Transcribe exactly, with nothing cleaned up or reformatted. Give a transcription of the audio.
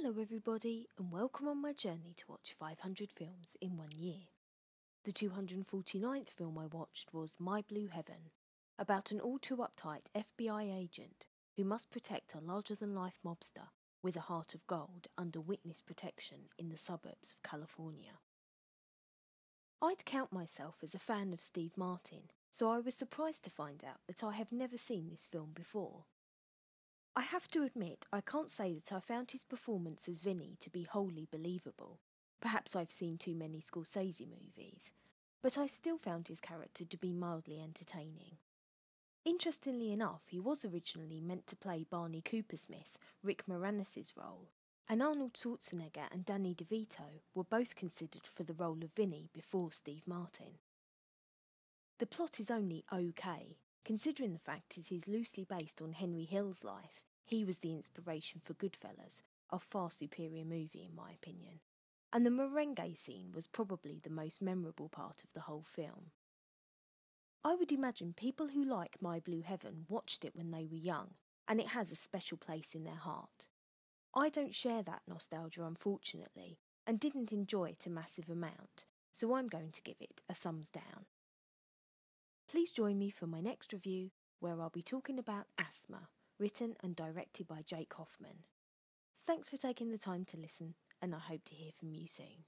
Hello everybody and welcome on my journey to watch five hundred films in one year. The two hundred forty-ninth film I watched was My Blue Heaven, about an all too uptight F B I agent who must protect a larger-than-life mobster with a heart of gold under witness protection in the suburbs of California. I'd count myself as a fan of Steve Martin, so I was surprised to find out that I have never seen this film before. I have to admit, I can't say that I found his performance as Vinny to be wholly believable. Perhaps I've seen too many Scorsese movies, but I still found his character to be mildly entertaining. Interestingly enough, he was originally meant to play Barney Coopersmith, Rick Moranis' role, and Arnold Schwarzenegger and Danny DeVito were both considered for the role of Vinny before Steve Martin. The plot is only okay, considering the fact it is loosely based on Henry Hill's life. He was the inspiration for Goodfellas, a far superior movie in my opinion, and the merengue scene was probably the most memorable part of the whole film. I would imagine people who like My Blue Heaven watched it when they were young, and it has a special place in their heart. I don't share that nostalgia unfortunately, and didn't enjoy it a massive amount, so I'm going to give it a thumbs down. Please join me for my next review, where I'll be talking about Asthma, written and directed by Jake Hoffman. Thanks for taking the time to listen, and I hope to hear from you soon.